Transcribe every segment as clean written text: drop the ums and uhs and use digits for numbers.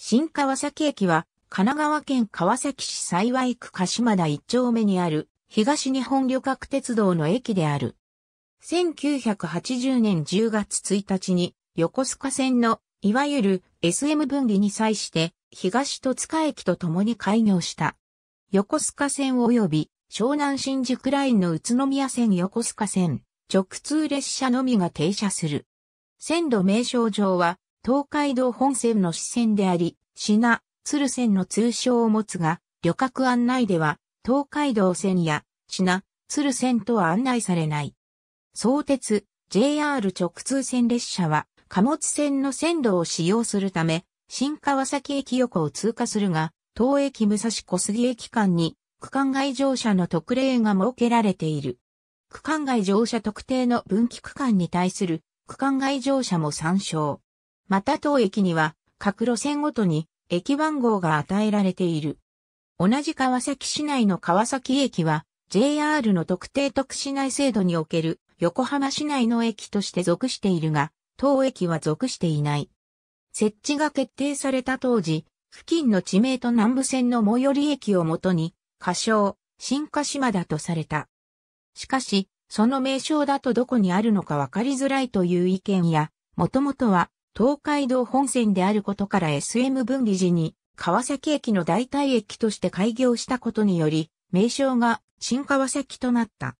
新川崎駅は、神奈川県川崎市幸区鹿島田1丁目にある、東日本旅客鉄道の駅である。1980年10月1日に、横須賀線の、いわゆる SM 分離に際して、東戸塚駅と共に開業した。横須賀線及び、湘南新宿ラインの宇都宮線横須賀線、直通列車のみが停車する。線路名称上は、東海道本線の支線であり、品、鶴線の通称を持つが、旅客案内では、東海道線や、品、鶴線とは案内されない。相鉄、JR 直通線列車は、貨物線の線路を使用するため、新川崎駅横を通過するが、当駅武蔵小杉駅間に、区間外乗車の特例が設けられている。区間外乗車特定の分岐区間に対する、区間外乗車も参照。また当駅には各路線ごとに駅番号が与えられている。同じ川崎市内の川崎駅は JR の特定特市内制度における横浜市内の駅として属しているが、当駅は属していない。設置が決定された当時、付近の地名と南武線の最寄り駅をもとに、仮称、新鹿島田とされた。しかし、その名称だとどこにあるのかわかりづらいという意見や、もともとは、東海道本線であることから SM 分離時に川崎駅の代替駅として開業したことにより名称が新川崎となった。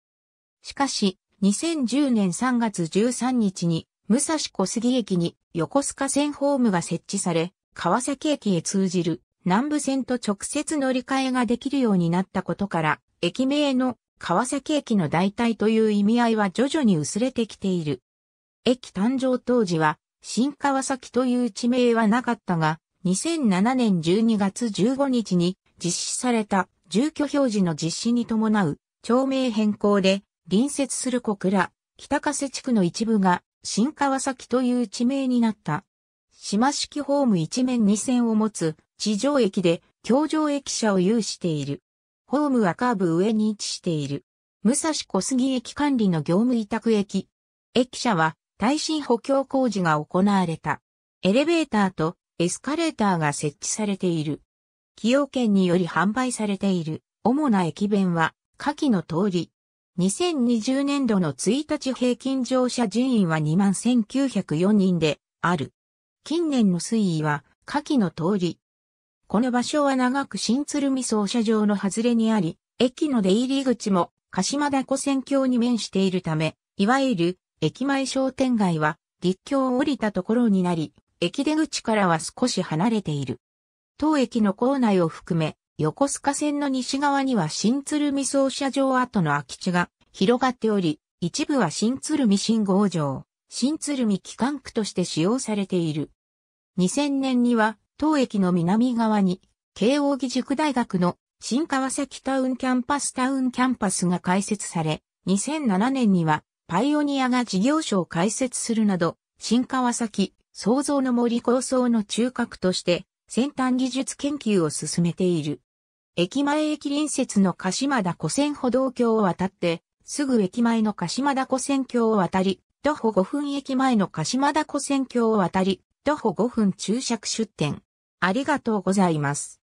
しかし2010年3月13日に武蔵小杉駅に横須賀線ホームが設置され川崎駅へ通じる南武線と直接乗り換えができるようになったことから駅名の川崎駅の代替という意味合いは徐々に薄れてきている。駅誕生当時は新川崎という地名はなかったが、2007年12月15日に実施された住居表示の実施に伴う町名変更で隣接する小倉、北加瀬地区の一部が新川崎という地名になった。島式ホーム一面2線を持つ地上駅で橋上駅舎を有している。ホームはカーブ上に位置している。武蔵小杉駅管理の業務委託駅。駅舎は耐震補強工事が行われた。エレベーターとエスカレーターが設置されている。崎陽軒により販売されている主な駅弁は下記の通り。2020年度の1日平均乗車人員は 21,904 人である。近年の推移は下記の通り。この場所は長く新鶴見操車場の外れにあり、駅の出入り口も鹿島田跨線橋に面しているため、いわゆる駅前商店街は、陸橋を降りたところになり、駅出口からは少し離れている。当駅の構内を含め、横須賀線の西側には新鶴見操車場跡の空き地が広がっており、一部は新鶴見信号場、新鶴見機関区として使用されている。2000年には、当駅の南側に、慶應義塾大学の新川崎タウンキャンパスが開設され、2007年には、パイオニアが事業所を開設するなど、新川崎、創造の森構想の中核として、先端技術研究を進めている。駅前駅隣接の鹿島田跨線歩道橋を渡って、すぐ駅前の鹿島田跨線橋を渡り、徒歩5分駅前の鹿島田跨線橋を渡り、徒歩5分注釈出店。ありがとうございます。